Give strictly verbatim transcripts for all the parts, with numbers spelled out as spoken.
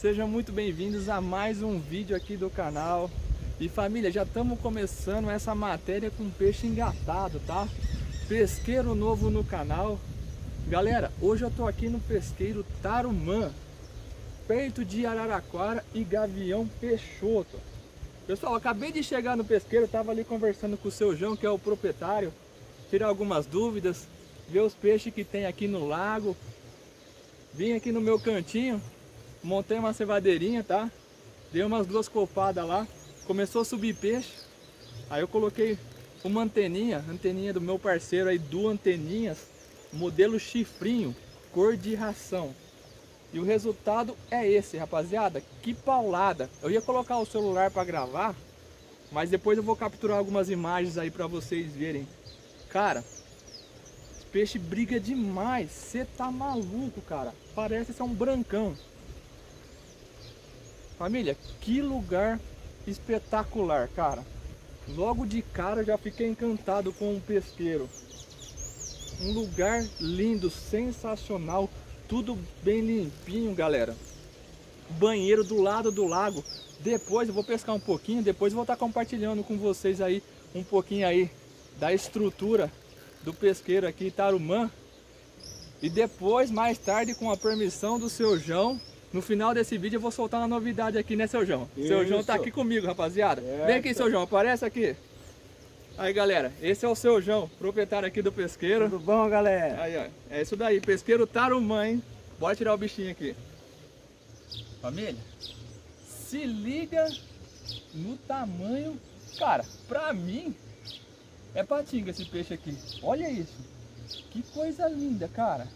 Sejam muito bem-vindos a mais um vídeo aqui do canal. E família, já estamos começando essa matéria com peixe engatado, tá? Pesqueiro novo no canal. Galera, hoje eu tô aqui no pesqueiro Tarumã, perto de Araraquara e Gavião Peixoto. Pessoal, eu acabei de chegar no pesqueiro, tava ali conversando com o seu João, que é o proprietário, tirar algumas dúvidas, ver os peixes que tem aqui no lago. Vim aqui no meu cantinho, montei uma cevadeirinha, tá? Dei umas duas copadas lá, começou a subir peixe. Aí eu coloquei uma anteninha, anteninha do meu parceiro aí, duas anteninhas, modelo chifrinho, cor de ração. E o resultado é esse, rapaziada, que paulada! Eu ia colocar o celular para gravar, mas depois eu vou capturar algumas imagens aí para vocês verem. Cara, peixe briga demais, você tá maluco, cara, parece ser um brancão. Família, que lugar espetacular, cara. Logo de cara eu já fiquei encantado com o pesqueiro. Um lugar lindo, sensacional, tudo bem limpinho, galera. Banheiro do lado do lago. Depois eu vou pescar um pouquinho, depois eu vou estar compartilhando com vocês aí um pouquinho aí da estrutura do pesqueiro aqui em Tarumã. E depois, mais tarde, com a permissão do seu João, no final desse vídeo eu vou soltar uma novidade aqui, né, seu João? Isso. Seu João tá aqui comigo, rapaziada. Eita. Vem aqui, seu João, aparece aqui. Aí, galera, esse é o seu João, proprietário aqui do pesqueiro. Tudo bom, galera? Aí, ó, é isso daí, pesqueiro Tarumã, hein? Bora tirar o bichinho aqui. Família, se liga no tamanho. Cara, pra mim é patinga esse peixe aqui. Olha isso. Que coisa linda, cara.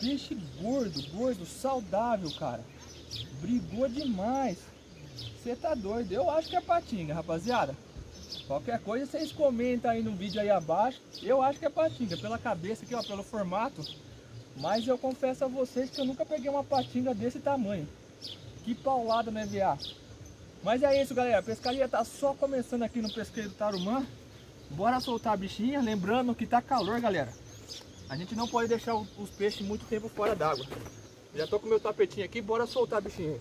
Peixe gordo, gordo, saudável, cara. Brigou demais. Você tá doido. Eu acho que é patinga, rapaziada. Qualquer coisa vocês comentam aí no vídeo aí abaixo. Eu acho que é patinga, pela cabeça aqui, ó, pelo formato. Mas eu confesso a vocês que eu nunca peguei uma patinga desse tamanho. Que paulada, né, V A? Mas é isso, galera. A pescaria tá só começando aqui no pesqueiro Tarumã. Bora soltar a bichinha, lembrando que tá calor, galera. A gente não pode deixar os peixes muito tempo fora d'água. Já tô com meu tapetinho aqui, bora soltar a bichinha.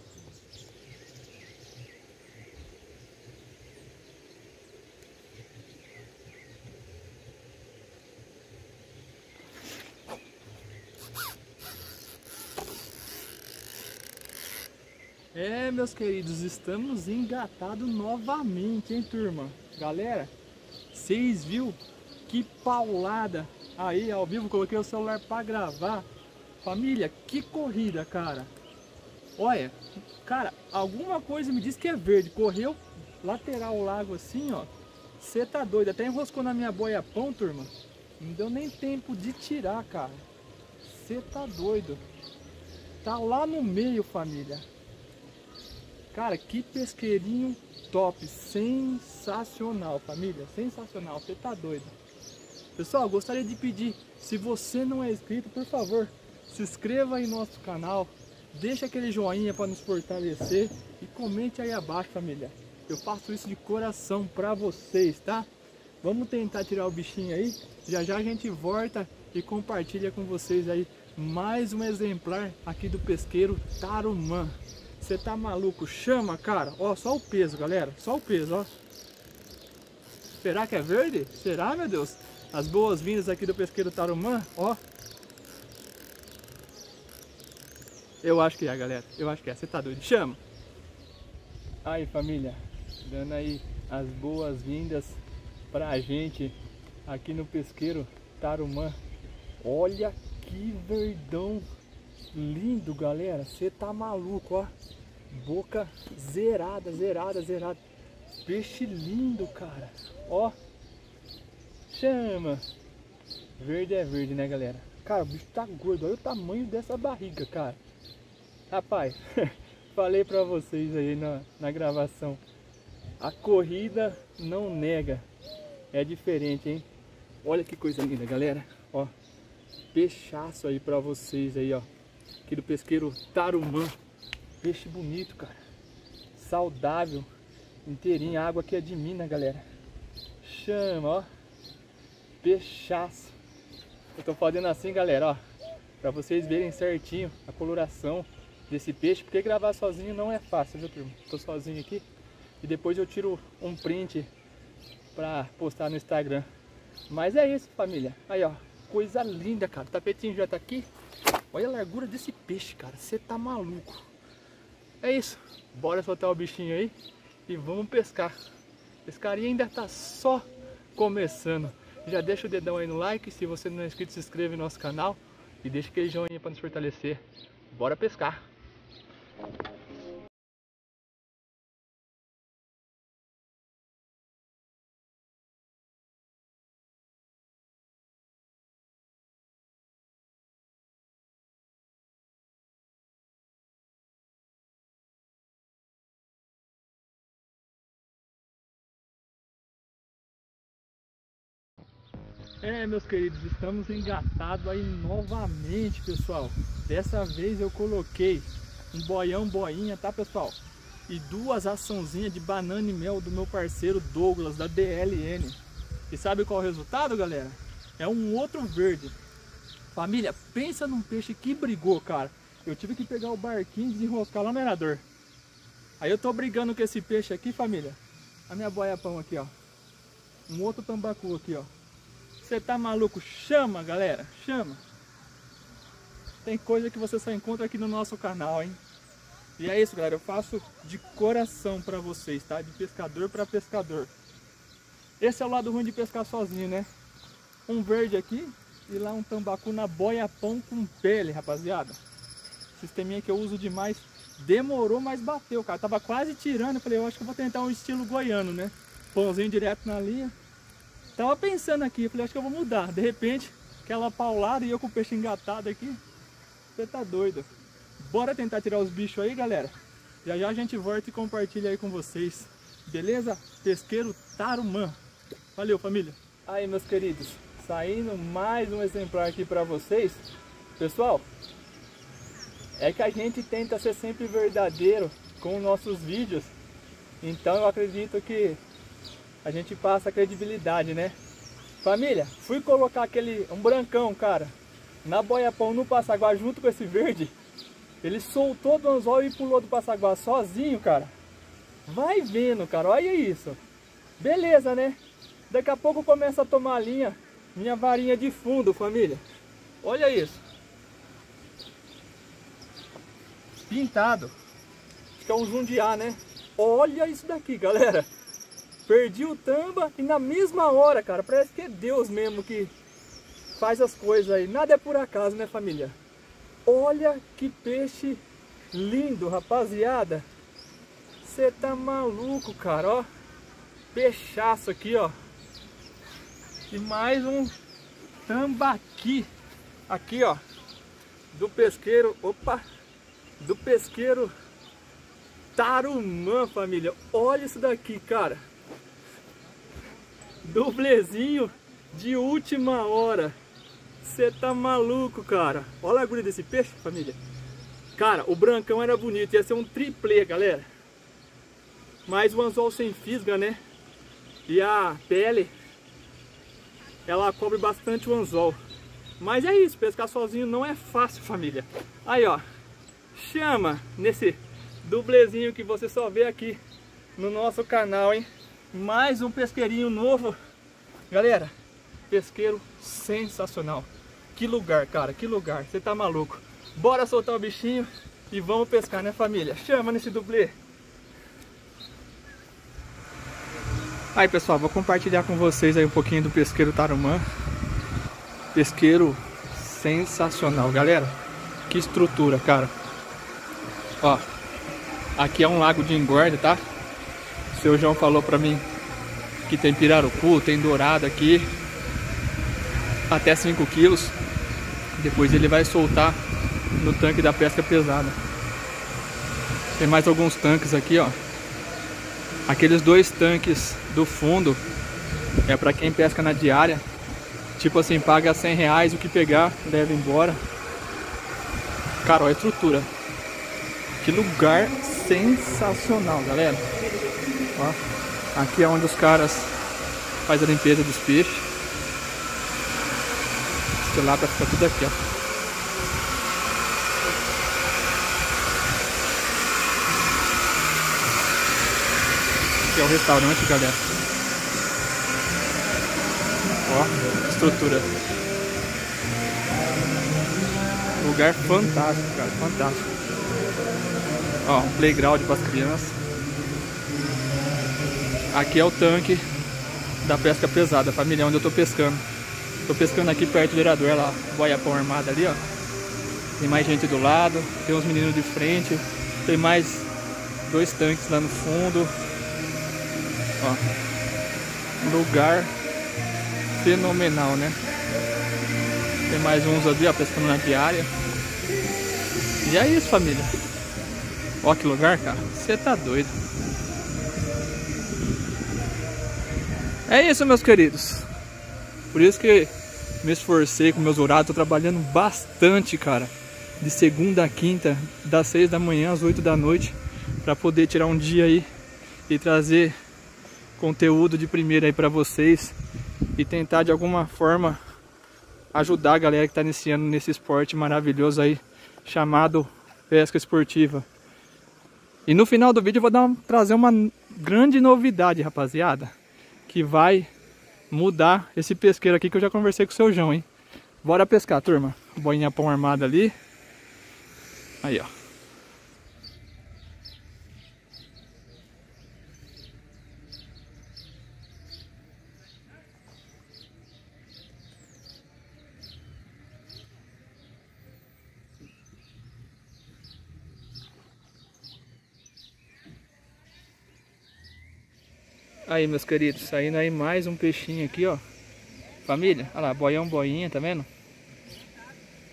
É, meus queridos, estamos engatados novamente, hein, turma? Galera, vocês viram que paulada aí ao vivo, coloquei o celular para gravar. Família, que corrida, cara. Olha, cara, alguma coisa me diz que é verde. Correu lateral o lago assim, ó. Você tá doido, até enroscou na minha boia pão, turma. Não deu nem tempo de tirar, cara. Você tá doido. Tá lá no meio, família. Cara, que pesqueirinho top, sensacional, família, sensacional, você tá doido. Pessoal, gostaria de pedir, se você não é inscrito, por favor, se inscreva aí no nosso canal, deixa aquele joinha para nos fortalecer e comente aí abaixo, família. Eu faço isso de coração para vocês, tá? Vamos tentar tirar o bichinho aí, já já a gente volta e compartilha com vocês aí mais um exemplar aqui do pesqueiro Tarumã. Você tá maluco? Chama, cara. Ó, só o peso, galera. Só o peso, ó. Será que é verde? Será, meu Deus? As boas-vindas aqui do pesqueiro Tarumã, ó. Eu acho que é, galera. Eu acho que é. Você tá doido? Chama. Aí, família. Dando aí as boas-vindas pra gente aqui no pesqueiro Tarumã. Olha que verdão lindo, galera, você tá maluco, ó. Boca zerada, zerada, zerada. Peixe lindo, cara. Ó. Chama. Verde é verde, né, galera? Cara, o bicho tá gordo. Olha o tamanho dessa barriga, cara. Rapaz, falei pra vocês aí na, na gravação. A corrida não nega. É diferente, hein? Olha que coisa linda, galera. Ó. Peixaço aí pra vocês aí, ó. Aqui do pesqueiro Tarumã. Peixe bonito, cara. Saudável. Inteirinho. A água aqui é de mina, galera. Chama, ó. Peixaço. Eu tô fazendo assim, galera, ó. Pra vocês verem certinho a coloração. desse peixe, porque gravar sozinho não é fácil, viu, primo? Tô sozinho aqui e depois eu tiro um print pra postar no Instagram. Mas é isso, família. Aí, ó, coisa linda, cara. O tapetinho já tá aqui. Olha a largura desse peixe, cara. Você tá maluco. É isso. Bora soltar o bichinho aí e vamos pescar. Esse carinha ainda tá só começando. Já deixa o dedão aí no like. Se você não é inscrito, se inscreve no nosso canal. E deixa aquele joinha pra nos fortalecer. Bora pescar. É, meus queridos, estamos engatados aí novamente, pessoal. Dessa vez eu coloquei um boião, boinha, tá, pessoal? E duas açãozinhas de banana e mel do meu parceiro Douglas, da D L N. E sabe qual é o resultado, galera? É um outro verde. Família, pensa num peixe que brigou, cara. Eu tive que pegar o barquinho e desenroscar lá no arador. Aí eu tô brigando com esse peixe aqui, família. A minha boia-pão aqui, ó. Um outro tambacu aqui, ó. Você tá maluco? Chama, galera, chama. Tem coisa que você só encontra aqui no nosso canal, hein? E é isso, galera, eu faço de coração pra vocês, tá? De pescador pra pescador. Esse é o lado ruim de pescar sozinho, né? Um verde aqui e lá um tambacu na boia-pão com pele, rapaziada. Sisteminha que eu uso demais. Demorou, mas bateu, cara. Tava quase tirando, eu falei, eu acho que eu vou tentar um estilo goiano, né? Pãozinho direto na linha. Tava pensando aqui, falei, acho que eu vou mudar. De repente, aquela paulada e eu com o peixe engatado aqui. Você tá doido. Bora tentar tirar os bichos aí, galera. Já já a gente volta e compartilha aí com vocês. Beleza? Pesqueiro Tarumã. Valeu, família. Aí, meus queridos, saindo mais um exemplar aqui pra vocês. Pessoal, é que a gente tenta ser sempre verdadeiro com nossos vídeos. Então eu acredito que a gente passa a credibilidade, né? Família, fui colocar aquele, um brancão, cara, na boia-pão no passaguá junto com esse verde. Ele soltou do anzol e pulou do passaguá sozinho, cara. Vai vendo, cara, olha isso. Beleza, né? Daqui a pouco começa a tomar a linha, minha varinha de fundo, família. Olha isso. Pintado. Acho que é um jundiá, né? Olha isso daqui, galera. Perdi o tamba e na mesma hora, cara, parece que é Deus mesmo que faz as coisas aí. Nada é por acaso, né, família? Olha que peixe lindo, rapaziada. Você tá maluco, cara, ó. Peixaço aqui, ó. E mais um tambaqui aqui, ó. Do pesqueiro, opa, do pesqueiro Tarumã, família. Olha isso daqui, cara. Doblezinho de última hora. Você tá maluco, cara. Olha a largura desse peixe, família. Cara, o brancão era bonito. Ia ser um triplê, galera. Mas o anzol sem fisga, né? E a pele, ela cobre bastante o anzol. Mas é isso, pescar sozinho não é fácil, família. Aí, ó. Chama nesse doblezinho que você só vê aqui no nosso canal, hein? Mais um pesqueirinho novo. Galera, pesqueiro sensacional. Que lugar, cara, que lugar. Você tá maluco. Bora soltar o bichinho e vamos pescar, né, família? Chama nesse dublê. Aí, pessoal, vou compartilhar com vocês aí um pouquinho do pesqueiro Tarumã. Pesqueiro sensacional, galera. Que estrutura, cara. Ó, aqui é um lago de engorda, tá? Seu João falou pra mim que tem pirarucu, tem dourado aqui, até cinco quilos. Depois ele vai soltar no tanque da pesca pesada. Tem mais alguns tanques aqui, ó. Aqueles dois tanques do fundo é pra quem pesca na diária. Tipo assim, paga cem reais o que pegar, leva embora. Cara, ó, a estrutura. Que lugar sensacional, galera. Ó, aqui é onde os caras fazem a limpeza dos peixes. Esse lá tá tudo aqui, ó. que é o restaurante, galera. Ó, estrutura. Lugar fantástico, cara, fantástico. Ó, um playground para as crianças. Aqui é o tanque da pesca pesada, família, onde eu tô pescando. Tô pescando aqui perto do Vereador, lá, boiapão armado ali, ó. Tem mais gente do lado, tem uns meninos de frente, tem mais dois tanques lá no fundo. Ó, lugar fenomenal, né? Tem mais uns ali, ó, pescando na diária. E é isso, família. Ó que lugar, cara. Você tá doido. É isso, meus queridos. Por isso que me esforcei com meus horários. Tô trabalhando bastante, cara. De segunda a quinta, das seis da manhã às oito da noite, para poder tirar um dia aí e trazer conteúdo de primeira aí para vocês e tentar de alguma forma ajudar a galera que tá iniciando nesse esporte maravilhoso aí chamado pesca esportiva. E no final do vídeo eu vou dar um, trazer uma grande novidade, rapaziada, que vai mudar esse pesqueiro aqui que eu já conversei com o seu João, hein? Bora pescar, turma. Boinha pão armada ali. Aí, ó. Aí, meus queridos, saindo aí mais um peixinho aqui, ó. Família, olha lá, boião, boinha, tá vendo?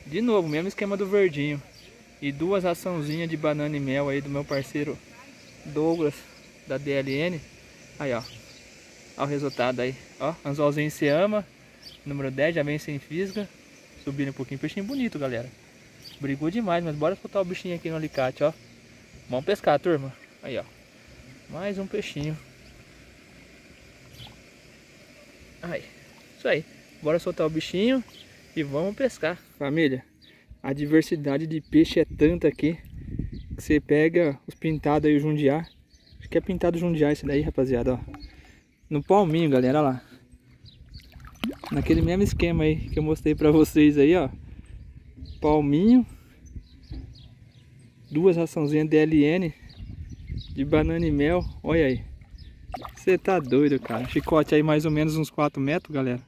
De novo, mesmo esquema do verdinho. E duas raçãozinhas de banana e mel aí do meu parceiro Douglas, da D L N. Aí, ó. Olha o resultado aí, ó. Anzolzinho se ama, número dez, já vem sem física. Subindo um pouquinho, peixinho bonito, galera. Brigou demais, mas bora soltar o bichinho aqui no alicate, ó. Vamos pescar, turma. Aí, ó. Mais um peixinho. Aí, isso aí, bora soltar o bichinho e vamos pescar. Família, a diversidade de peixe é tanta aqui que você pega os pintados aí, o jundiá. Acho que é pintado jundiá isso daí, rapaziada, ó. No palminho, galera, olha lá. Naquele mesmo esquema aí que eu mostrei pra vocês aí, ó. Palminho. Duas raçãozinhas D L N de banana e mel, olha aí. Você tá doido, cara. Chicote aí mais ou menos uns quatro metros, galera.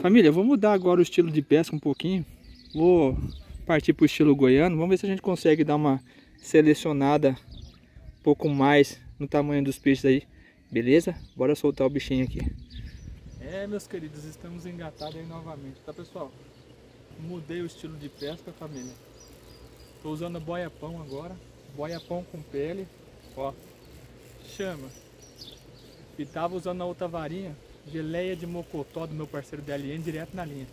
Família, eu vou mudar agora o estilo de pesca um pouquinho. Vou partir pro estilo goiano. Vamos ver se a gente consegue dar uma selecionada um pouco mais no tamanho dos peixes aí. Beleza? Bora soltar o bichinho aqui. É, meus queridos, estamos engatados aí novamente, tá, pessoal? Mudei o estilo de pesca, família. Tô usando boia-pão agora. Boia-pão com pele. Ó. Chama. E tava usando a outra varinha, geleia de mocotó do meu parceiro D L N, direto na linha.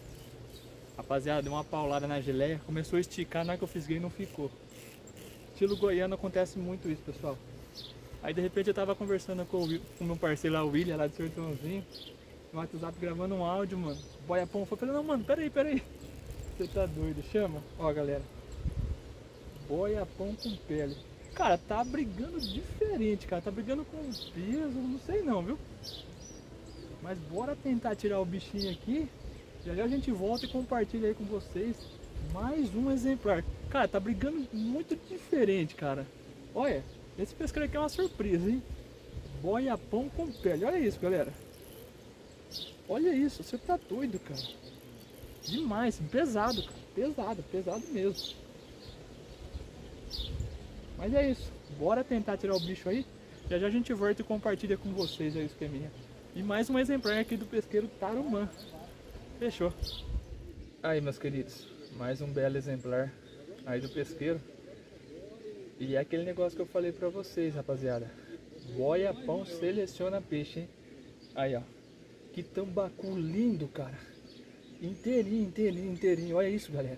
Rapaziada, deu uma paulada na geleia, começou a esticar, na hora que eu fisguei não ficou. Estilo goiano acontece muito isso, pessoal. Aí de repente eu tava conversando com o com meu parceiro lá, o William, lá do Sertãozinho, no WhatsApp, gravando um áudio, mano. Boia pão, eu falei, não, mano, peraí, peraí. Você tá doido, chama. Ó, galera. Boia pão com pele. Cara, tá brigando diferente, cara. Tá brigando com peso, não sei não, viu? Mas bora tentar tirar o bichinho aqui. Já já a gente volta e compartilha aí com vocês mais um exemplar. Cara, tá brigando muito diferente, cara. Olha, esse pesqueiro aqui é uma surpresa, hein? Boia-pão com pele. Olha isso, galera. Olha isso, você tá doido, cara. Demais, pesado, cara. Pesado, pesado mesmo. Mas é isso, bora tentar tirar o bicho aí. Já já a gente volta e compartilha com vocês aí o esqueminha. E mais um exemplar aqui do pesqueiro Tarumã. Fechou. Aí, meus queridos, mais um belo exemplar aí do pesqueiro. E é aquele negócio que eu falei pra vocês, rapaziada. Boia pão seleciona peixe, hein? Aí, ó. Que tambacu lindo, cara. Inteirinho, inteirinho, inteirinho. Olha isso, galera.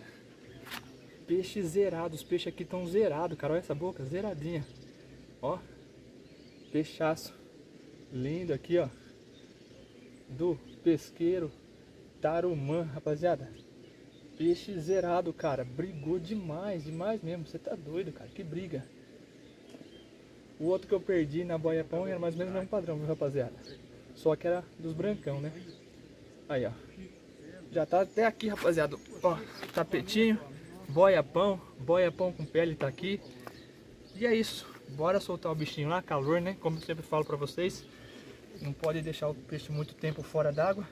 Peixe zerado, os peixes aqui estão zerados, cara. Olha essa boca, zeradinha. Ó, peixaço lindo aqui, ó. Do pesqueiro Tarumã, rapaziada. Peixe zerado, cara. Brigou demais, demais mesmo. Você tá doido, cara. Que briga. O outro que eu perdi na boia pão era mais ou menos o mesmo padrão, viu, rapaziada? Só que era dos brancão, né? Aí, ó. Já tá até aqui, rapaziada. Ó, tapetinho, boia pão, boia pão com pele tá aqui. E é isso. Bora soltar o bichinho lá, calor, né? Como eu sempre falo pra vocês, não pode deixar o peixe muito tempo fora d'água.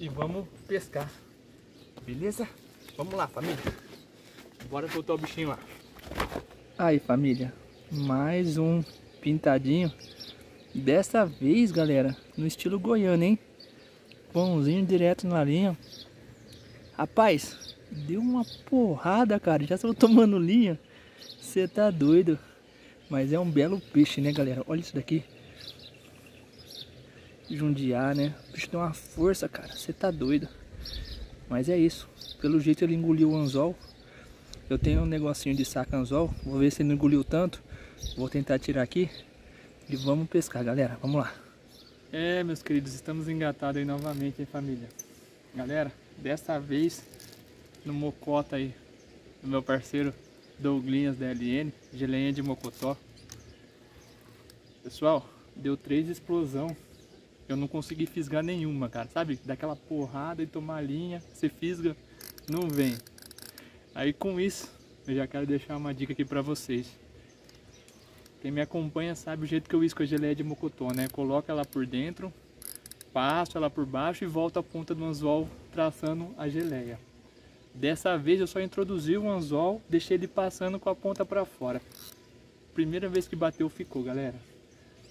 E vamos pescar. Beleza? Vamos lá, família. Bora soltar o bichinho lá. Aí, família. Mais um pintadinho. Dessa vez, galera, no estilo goiano, hein? Pãozinho direto na linha. Rapaz, deu uma porrada, cara. Já estou tomando linha. Você tá doido. Mas é um belo peixe, né, galera? Olha isso daqui. Jundiá, né? O peixe tem uma força, cara. Você tá doido. Mas é isso. Pelo jeito ele engoliu o anzol. Eu tenho um negocinho de saca anzol. Vou ver se ele não engoliu tanto. Vou tentar tirar aqui. E vamos pescar, galera. Vamos lá. É, meus queridos. Estamos engatados aí novamente, hein, família? Galera, dessa vez no mocota aí. Do meu parceiro Douglas, D L N. Geleinha de mocotó. Pessoal, deu três explosão. Eu não consegui fisgar nenhuma, cara, sabe? Daquela porrada e tomar linha, você fisga, não vem. Aí com isso, eu já quero deixar uma dica aqui pra vocês. Quem me acompanha sabe o jeito que eu isco a geleia de mocotó, né? Coloca ela por dentro, passo ela por baixo e volta a ponta do anzol traçando a geleia. Dessa vez eu só introduzi o anzol, deixei ele passando com a ponta pra fora. Primeira vez que bateu, ficou, galera.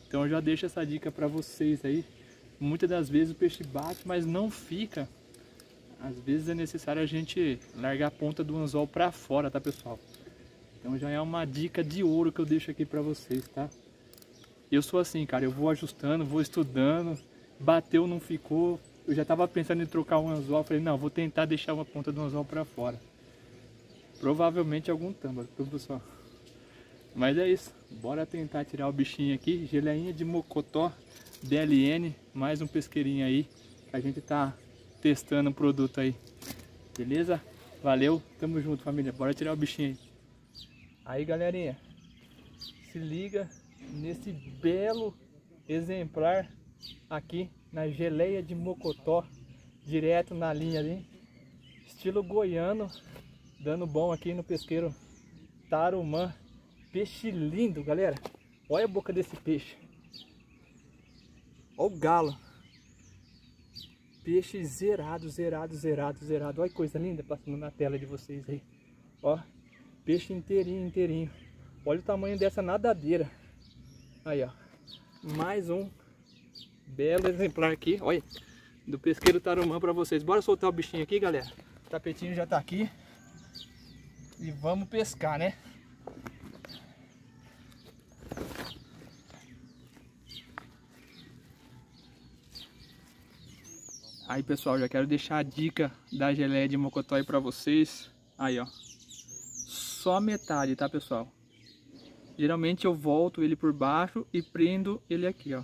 Então eu já deixo essa dica pra vocês aí. Muitas das vezes o peixe bate, mas não fica. Às vezes é necessário a gente largar a ponta do anzol para fora, tá, pessoal? Então já é uma dica de ouro que eu deixo aqui para vocês, tá? Eu sou assim, cara. Eu vou ajustando, vou estudando. Bateu, não ficou. Eu já tava pensando em trocar o anzol. Falei, não, vou tentar deixar uma ponta do anzol para fora. Provavelmente algum tamba, pessoal. Mas é isso. Bora tentar tirar o bichinho aqui. Geleinha de mocotó. D L N, mais um pesqueirinho aí, que a gente tá testando o produto aí, beleza? Valeu, tamo junto, família, bora tirar o bichinho aí. Aí, galerinha, se liga nesse belo exemplar aqui na geleia de mocotó, direto na linha ali, estilo goiano, dando bom aqui no pesqueiro Tarumã. Peixe lindo, galera, olha a boca desse peixe. Olha o galo. Peixe zerado, zerado, zerado, zerado. Olha que coisa linda passando na tela de vocês aí. Ó, peixe inteirinho, inteirinho. Olha o tamanho dessa nadadeira. Aí, ó. Mais um belo exemplar aqui, olha. Do pesqueiro Tarumã pra vocês. Bora soltar o bichinho aqui, galera. O tapetinho já tá aqui. E vamos pescar, né? Aí, pessoal, já quero deixar a dica da geleia de mocotó aí pra vocês. Aí, ó. Só metade, tá, pessoal? Geralmente eu volto ele por baixo e prendo ele aqui, ó.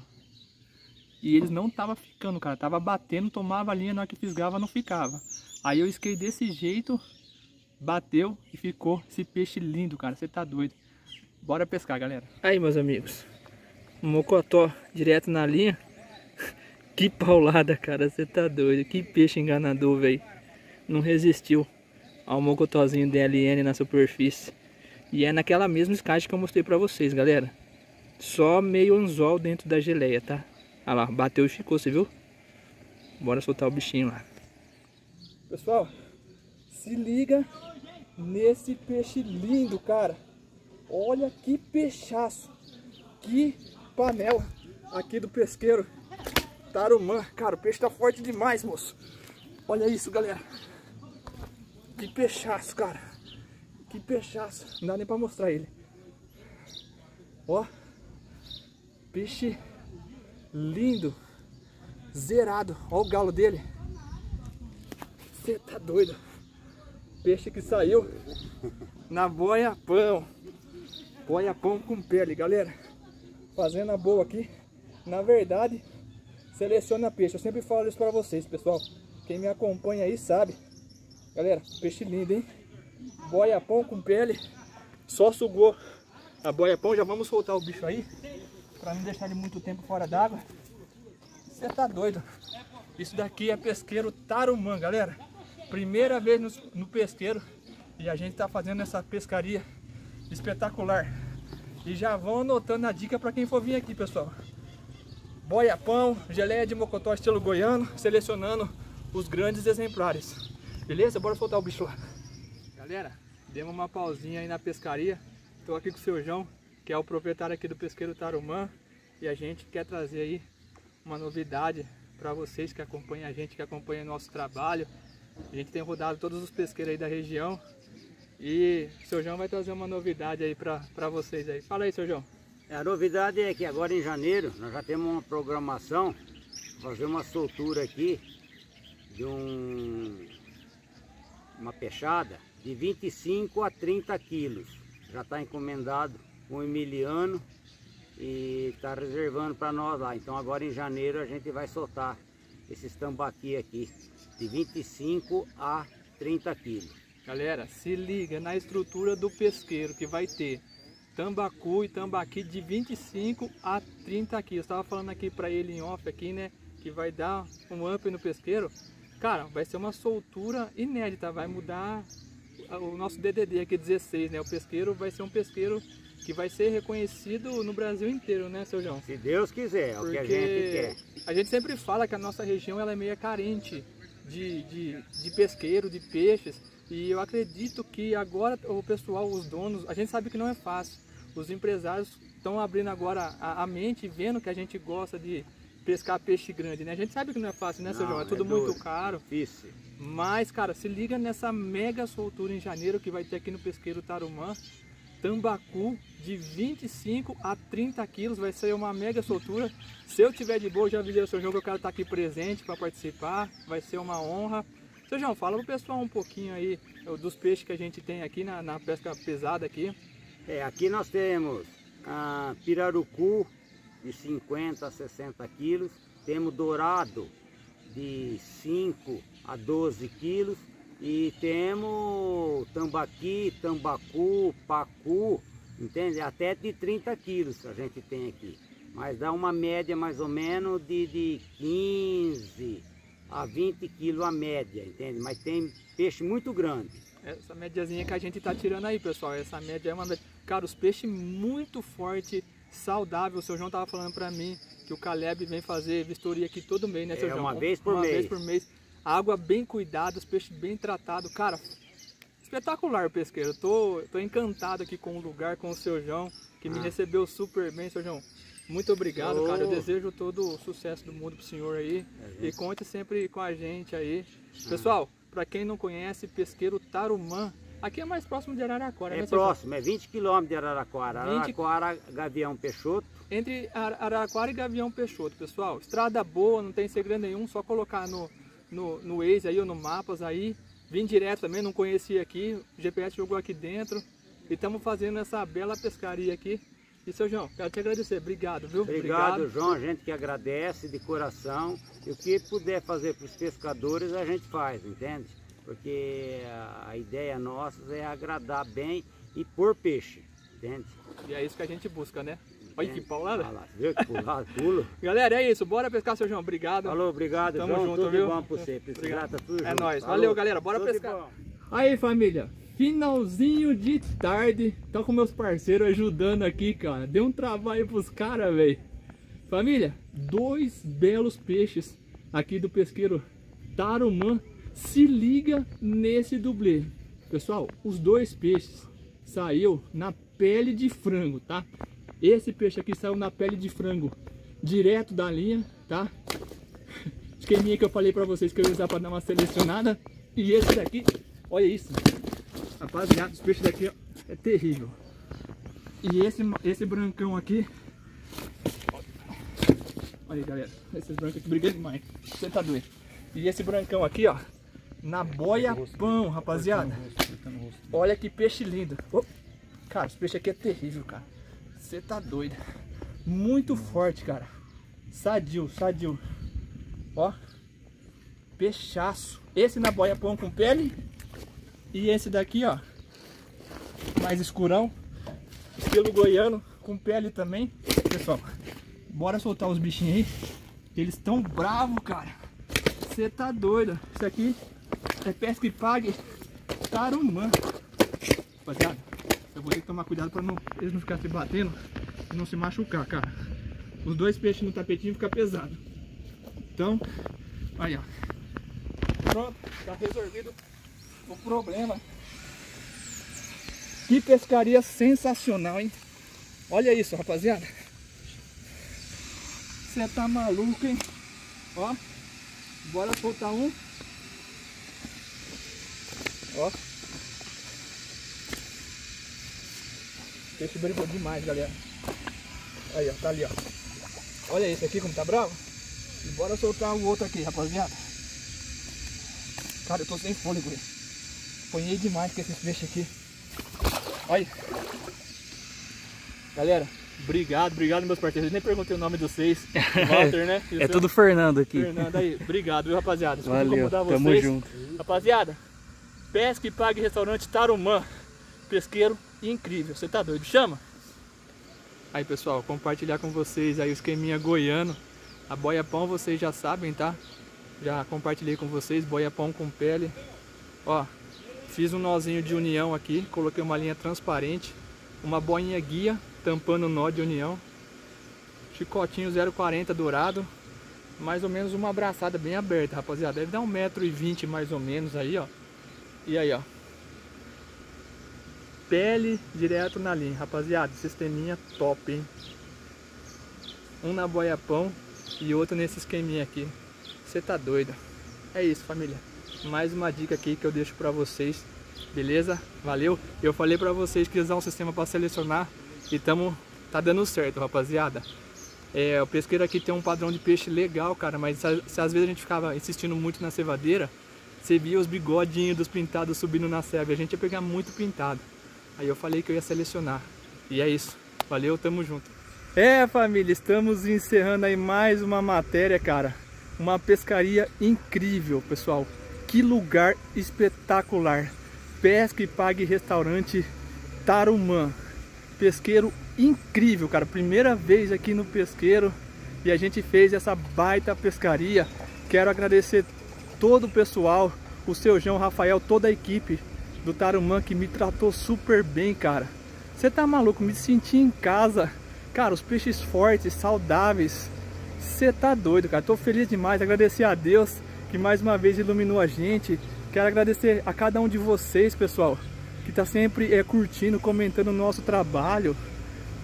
E eles não tava ficando, cara. Tava batendo, tomava a linha, na hora que fisgava, não ficava. Aí eu isquei desse jeito, bateu e ficou esse peixe lindo, cara. Você tá doido. Bora pescar, galera. Aí, meus amigos. Mocotó direto na linha. Que paulada, cara, você tá doido. Que peixe enganador, velho. Não resistiu ao mocotózinho D L N na superfície. E é naquela mesma escagem que eu mostrei pra vocês, galera. Só meio anzol dentro da geleia, tá? Olha lá, bateu e ficou, você viu? Bora soltar o bichinho lá. Pessoal, se liga nesse peixe lindo, cara. Olha que peixaço. Que panela aqui do pesqueiro Tarumã. Cara, o peixe tá forte demais, moço. Olha isso, galera. Que peixaço, cara. Que peixaço. Não dá nem pra mostrar ele. Ó. Peixe lindo. Zerado. Ó o galo dele. Você tá doido. Peixe que saiu na boia pão. Boia pão com pele, galera. Fazendo a boa aqui. Na verdade... seleciona peixe, eu sempre falo isso pra vocês, pessoal. Quem me acompanha aí sabe. Galera, peixe lindo, hein? Boia pão com pele. Só sugou a boia pão, já vamos soltar o bicho aí, para não deixar ele muito tempo fora d'água. Você tá doido? Isso daqui é pesqueiro Tarumã, galera. Primeira vez no, no pesqueiro e a gente tá fazendo essa pescaria espetacular. E já vão anotando a dica para quem for vir aqui, pessoal. Boia pão, geleia de mocotó estilo goiano, selecionando os grandes exemplares. Beleza? Bora soltar o bicho lá. Galera, demos uma pausinha aí na pescaria. Estou aqui com o seu João, que é o proprietário aqui do pesqueiro Tarumã. E a gente quer trazer aí uma novidade para vocês que acompanham a gente, que acompanham o nosso trabalho. A gente tem rodado todos os pesqueiros aí da região. E o seu João vai trazer uma novidade aí para vocês aí. Fala aí, seu João. A novidade é que agora em janeiro nós já temos uma programação, fazer uma soltura aqui de um, uma peixada de vinte e cinco a trinta quilos. Já está encomendado com o Emiliano e está reservando para nós lá. Então agora em janeiro a gente vai soltar esses tambaqui aqui de vinte e cinco a trinta quilos. Galera, se liga na estrutura do pesqueiro que vai ter tambacu e tambaqui de vinte e cinco a trinta quilos. Estava falando aqui para ele em off aqui, né, que vai dar um up no pesqueiro. Cara, vai ser uma soltura inédita, vai mudar o nosso D D D aqui dezesseis, né? O pesqueiro vai ser um pesqueiro que vai ser reconhecido no Brasil inteiro, né, seu João? Se Deus quiser, é o que a gente quer. A gente sempre fala que a nossa região ela é meio carente de, de, de pesqueiro, de peixes. E eu acredito que agora o pessoal, os donos, a gente sabe que não é fácil. Os empresários estão abrindo agora a, a mente, vendo que a gente gosta de pescar peixe grande, né? A gente sabe que não é fácil, né, seu João? É tudo muito caro. Difícil. Mas, cara, se liga nessa mega soltura em janeiro que vai ter aqui no pesqueiro Tarumã. Tambacu de vinte e cinco a trinta quilos. Vai ser uma mega soltura. Se eu tiver de boa, eu já avisei o seu João que eu quero estar aqui presente para participar. Vai ser uma honra. Seu João, fala pro pessoal um pouquinho aí dos peixes que a gente tem aqui na, na pesca pesada aqui. É, aqui nós temos ah, pirarucu de cinquenta a sessenta quilos, temos dourado de cinco a doze quilos e temos tambaqui, tambacu, pacu, entende? Até de trinta quilos a gente tem aqui, mas dá uma média mais ou menos de, de quinze a vinte quilos a média, entende? Mas tem peixe muito grande. Essa médiazinha que a gente tá tirando aí, pessoal, essa média é uma... Cara, os peixes muito forte, saudável. O seu João tava falando para mim que o Caleb vem fazer vistoria aqui todo mês, né, seu é, João? Uma vez por uma mês. Uma vez por mês. Água bem cuidada, os peixes bem tratados. Cara, espetacular, pesqueiro. Eu tô, tô encantado aqui com o lugar, com o seu João, que ah. me recebeu super bem, seu João. Muito obrigado, oh. cara. Eu desejo todo o sucesso do mundo pro senhor aí. É e conte sempre com a gente aí. Ah. Pessoal, para quem não conhece, pesqueiro Tarumã, aqui é mais próximo de Araraquara. É né, próximo, é vinte quilômetros de Araraquara. Araraquara, vinte... Gavião Peixoto. Entre Araraquara e Gavião Peixoto, pessoal. Estrada boa, não tem segredo nenhum, só colocar no, no, no Waze aí ou no Mapas aí. Vim direto também, não conhecia aqui. O G P S jogou aqui dentro. E estamos fazendo essa bela pescaria aqui. E seu João, quero te agradecer, obrigado, viu? Obrigado, obrigado, João, a gente que agradece de coração. E o que puder fazer para os pescadores a gente faz, entende? Porque a ideia nossa é agradar bem e pôr peixe, entende? E é isso que a gente busca, né? Entende? Olha que paulada! Olha lá, viu que paulada, pulo! Galera, é isso, bora pescar, seu João, obrigado! Falou, obrigado, tamo João, junto, tudo viu? Bom para você, obrigado. Tudo é junto. Nóis, falou. Valeu galera, bora tudo pescar! Aí família! Finalzinho de tarde, tô com meus parceiros ajudando aqui, cara. Deu um trabalho pros caras, velho. Família, dois belos peixes aqui do pesqueiro Tarumã. Se liga nesse dublê. Pessoal, os dois peixes saiu na pele de frango, tá? Esse peixe aqui saiu na pele de frango, direto da linha, tá? Esqueminha que eu falei pra vocês que eu ia usar pra dar uma selecionada. E esse daqui, olha isso. Rapaziada, os peixes daqui ó, é terrível. E esse, esse brancão aqui. Olha aí, galera. Esses brancos aqui brigam demais. Você tá doido. E esse brancão aqui, ó. Na boia pão, rapaziada. Olha que peixe lindo. Oh, cara, os peixes aqui é terrível, cara. Você tá doido. Muito forte, cara. Sadio, sadio. Ó. Peixaço. Esse na boia pão com pele. E esse daqui, ó, mais escurão, pelo goiano com pele também. Pessoal, bora soltar os bichinhos aí. Eles estão bravos, cara. Você tá doido. Isso aqui é pesca e pague Tarumã. Rapaziada, eu vou ter que tomar cuidado para eles não ficarem se batendo e não se machucar, cara. Os dois peixes no tapetinho fica pesado. Então, aí ó. Pronto, tá resolvido o problema. Que pescaria sensacional, hein? Olha isso, rapaziada. Você tá maluco, hein? Ó, bora soltar um. Ó. Peixe brincou demais, galera. Aí, ó, tá ali, ó. Olha esse aqui como tá bravo. E bora soltar o outro aqui, rapaziada. Cara, eu tô sem fôlego. Apanhei demais com esses peixes aqui. Olha. Galera, obrigado, obrigado meus parceiros. Eu nem perguntei o nome de vocês. Walter, né? É seu... tudo Fernando aqui. Fernando aí, obrigado, viu, rapaziada? Desculpa incomodar vocês. Tamo junto. Rapaziada, pesca e pague restaurante Tarumã. Pesqueiro incrível. Você tá doido? Chama! Aí pessoal, compartilhar com vocês aí o esqueminha goiano. A boia pão vocês já sabem, tá? Já compartilhei com vocês, boia pão com pele. Ó. Fiz um nozinho de união aqui, coloquei uma linha transparente, uma boinha guia tampando o nó de união, chicotinho zero quarenta dourado, mais ou menos uma abraçada bem aberta, rapaziada. Deve dar um metro e vinte mais ou menos aí, ó. E aí, ó. Pele direto na linha, rapaziada. Sisteminha top, hein? Um na boia-pão e outro nesse esqueminha aqui. Você tá doido? É isso, família. Mais uma dica aqui que eu deixo pra vocês, beleza? Valeu! Eu falei pra vocês que usar um sistema pra selecionar e tamo, tá dando certo, rapaziada. É, o pesqueiro aqui tem um padrão de peixe legal, cara, mas se, se às vezes a gente ficava insistindo muito na cevadeira, você via os bigodinhos dos pintados subindo na ceva, a gente ia pegar muito pintado. Aí eu falei que eu ia selecionar. E é isso. Valeu, tamo junto. É, família, estamos encerrando aí mais uma matéria, cara. Uma pescaria incrível, pessoal. Que lugar espetacular! Pesca e pague restaurante Tarumã. Pesqueiro incrível, cara. Primeira vez aqui no pesqueiro e a gente fez essa baita pescaria. Quero agradecer todo o pessoal, o seu João, Rafael, toda a equipe do Tarumã que me tratou super bem, cara. Você tá maluco? Me senti em casa. Cara, os peixes fortes, saudáveis. Você tá doido, cara. Tô feliz demais. Agradecer a Deus que mais uma vez iluminou a gente. Quero agradecer a cada um de vocês, pessoal, que tá sempre é, curtindo, comentando o nosso trabalho.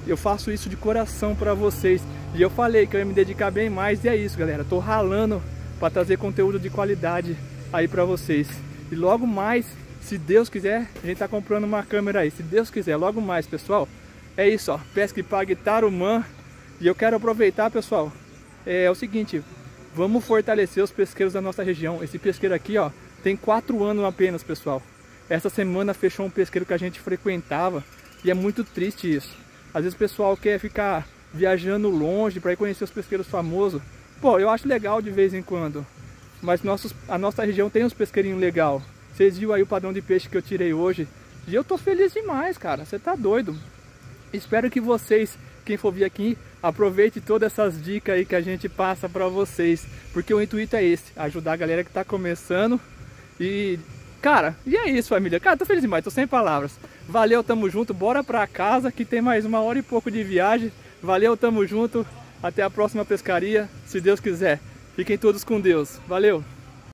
Eu faço isso de coração para vocês. E eu falei que eu ia me dedicar bem mais e é isso, galera. Tô ralando para trazer conteúdo de qualidade aí para vocês. E logo mais, se Deus quiser, a gente tá comprando uma câmera aí. Se Deus quiser, logo mais, pessoal. É isso, ó. Pesca e pague Tarumã. E eu quero aproveitar, pessoal. É, é o seguinte... Vamos fortalecer os pesqueiros da nossa região. Esse pesqueiro aqui, ó, tem quatro anos apenas, pessoal. Essa semana fechou um pesqueiro que a gente frequentava e é muito triste isso. Às vezes o pessoal quer ficar viajando longe para ir conhecer os pesqueiros famosos. Pô, eu acho legal de vez em quando, mas nossos, a nossa região tem uns pesqueirinhos legais. Vocês viram aí o padrão de peixe que eu tirei hoje e eu tô feliz demais, cara. Você tá doido? Espero que vocês, quem for vir aqui, aproveite todas essas dicas aí que a gente passa para vocês, porque o intuito é esse, ajudar a galera que tá começando. E, cara, e é isso, família. Cara, tô feliz demais, tô sem palavras. Valeu, tamo junto, bora pra casa que tem mais uma hora e pouco de viagem. Valeu, tamo junto, até a próxima pescaria, se Deus quiser. Fiquem todos com Deus, valeu!